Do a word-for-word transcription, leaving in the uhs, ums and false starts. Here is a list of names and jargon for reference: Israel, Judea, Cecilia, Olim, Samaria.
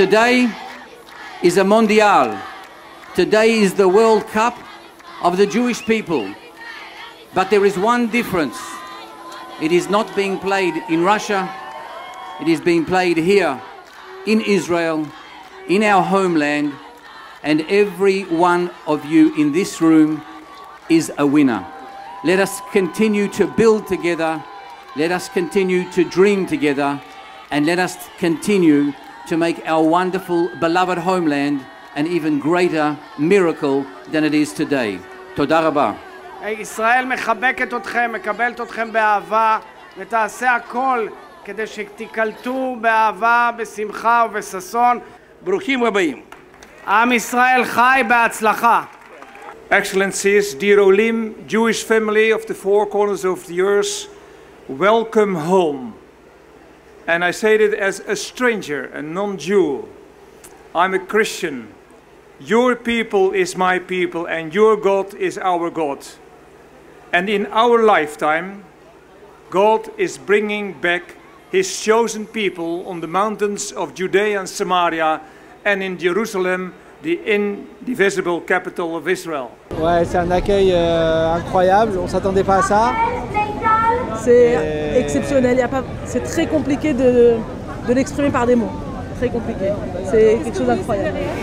Today is a Mondial. Today is the World Cup of the Jewish people. But there is one difference. It is not being played in Russia. It is being played here in Israel, in our homeland, and every one of you in this room is a winner. Let us continue to build together. Let us continue to dream together, and let us continue to make our wonderful, beloved homeland an even greater miracle than it is today. Toda rabba. ישראל מחבקת אתכם, מקבלת אתכם באהבה, ותעשה הכל כדי שתיקלטו באהבה, בשמחה ובששון. ברוכים הבאים. עם ישראל חי בהצלחה. Excellencies, dear Olim, Jewish family of the four corners of the earth, welcome home. And I say it as a stranger, a non-Jew. I'm a Christian. Your people is my people and your God is our God. And in our lifetime, God is bringing back His chosen people on the mountains of Judea and Samaria and in Jerusalem, the indivisible capital of Israel. Ouais, c'est un accueil euh, incroyable, on ne s'attendait pas à ça. C'est et... exceptionnel, y a pas... c'est très compliqué de, de l'exprimer par des mots. Très compliqué, c'est quelque chose d'incroyable.